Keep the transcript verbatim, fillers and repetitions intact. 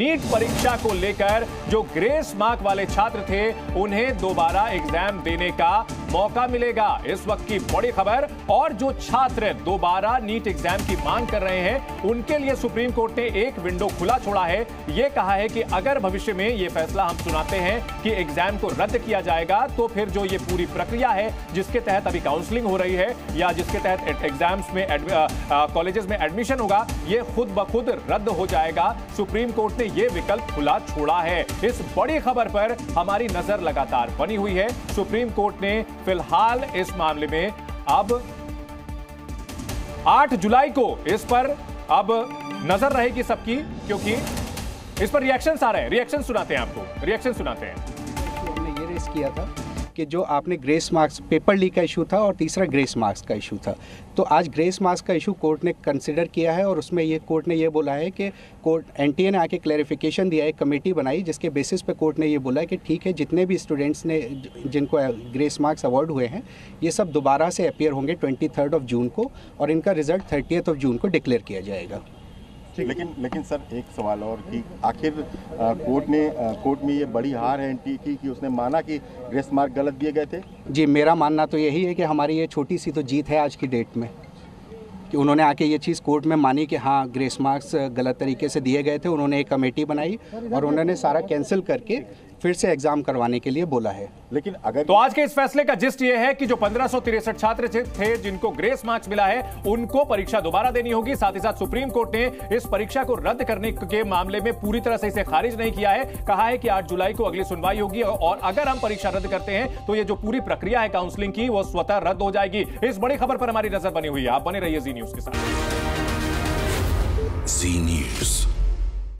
NEET परीक्षा को लेकर जो ग्रेस मार्क वाले छात्र थे उन्हें दोबारा एग्जाम देने का मौका मिलेगा, इस वक्त की बड़ी खबर। और जो छात्र दोबारा नीट एग्जाम की मांग कर रहे हैं उनके लिए सुप्रीम कोर्ट ने एक विंडो खुला छोड़ा है। ये कहा है कि अगर भविष्य में ये फैसला हम सुनाते हैं कि एग्जाम को रद्द किया जाएगा तो फिर जो ये पूरी प्रक्रिया है जिसके तहत अभी काउंसलिंग हो रही है या जिसके तहत एग्जाम्स में कॉलेजेस में एडमिशन होगा, ये खुद ब खुद रद्द हो जाएगा। सुप्रीम कोर्ट ने ये विकल्प खुला छोड़ा है। इस बड़ी खबर पर हमारी नजर लगातार बनी हुई है। सुप्रीम कोर्ट ने फिलहाल इस मामले में अब आठ जुलाई को इस पर अब नजर रहेगी सबकी, क्योंकि इस पर रिएक्शंस आ रहे हैं। रिएक्शन सुनाते हैं आपको, रिएक्शन सुनाते हैं। हमने ये रेस किया था कि जो आपने ग्रेस मार्क्स पेपर लीक का इशू था और तीसरा ग्रेस मार्क्स का इशू था, तो आज ग्रेस मार्क्स का इशू कोर्ट ने कंसिडर किया है और उसमें ये कोर्ट ने ये बोला है कि कोर्ट एनटीए ने आके क्लैरिफिकेशन दिया है, कमेटी बनाई जिसके बेसिस पे कोर्ट ने ये बोला है कि ठीक है, जितने भी स्टूडेंट्स ने जिनको ग्रेस मार्क्स अवॉर्ड हुए हैं ये सब दोबारा से अपेयर होंगे ट्वेंटी थर्ड ऑफ जून को और इनका रिजल्ट थर्टीथ ऑफ जून को डिक्लेयर किया जाएगा। लेकिन लेकिन सर एक सवाल और कि आखिर कोर्ट ने कोर्ट में ये बड़ी हार है एनटीए की कि उसने माना कि ग्रेस मार्क गलत दिए गए थे। जी, मेरा मानना तो यही है कि हमारी ये छोटी सी तो जीत है आज की डेट में कि उन्होंने आके ये चीज़ कोर्ट में मानी कि हाँ ग्रेस मार्क्स गलत तरीके से दिए गए थे। उन्होंने एक कमेटी बनाई और उन्होंने सारा कैंसिल करके फिर से एग्जाम करवाने के लिए बोला है। लेकिन अगर तो आज के इस फैसले का जिस्ट ये है कि जो पंद्रह सौ तिरसठ छात्र थे जिनको ग्रेस मार्क्स मिला है उनको परीक्षा दोबारा देनी होगी। साथ ही साथ सुप्रीम कोर्ट ने इस परीक्षा को रद्द करने के मामले में पूरी तरह से इसे खारिज नहीं किया है, कहा है कि आठ जुलाई को अगली सुनवाई होगी और अगर हम परीक्षा रद्द करते हैं तो ये जो पूरी प्रक्रिया है काउंसलिंग की वो स्वतः रद्द हो जाएगी। इस बड़ी खबर पर हमारी नजर बनी हुई है। आप बने रहिए जी न्यूज के साथ। जी न्यूज।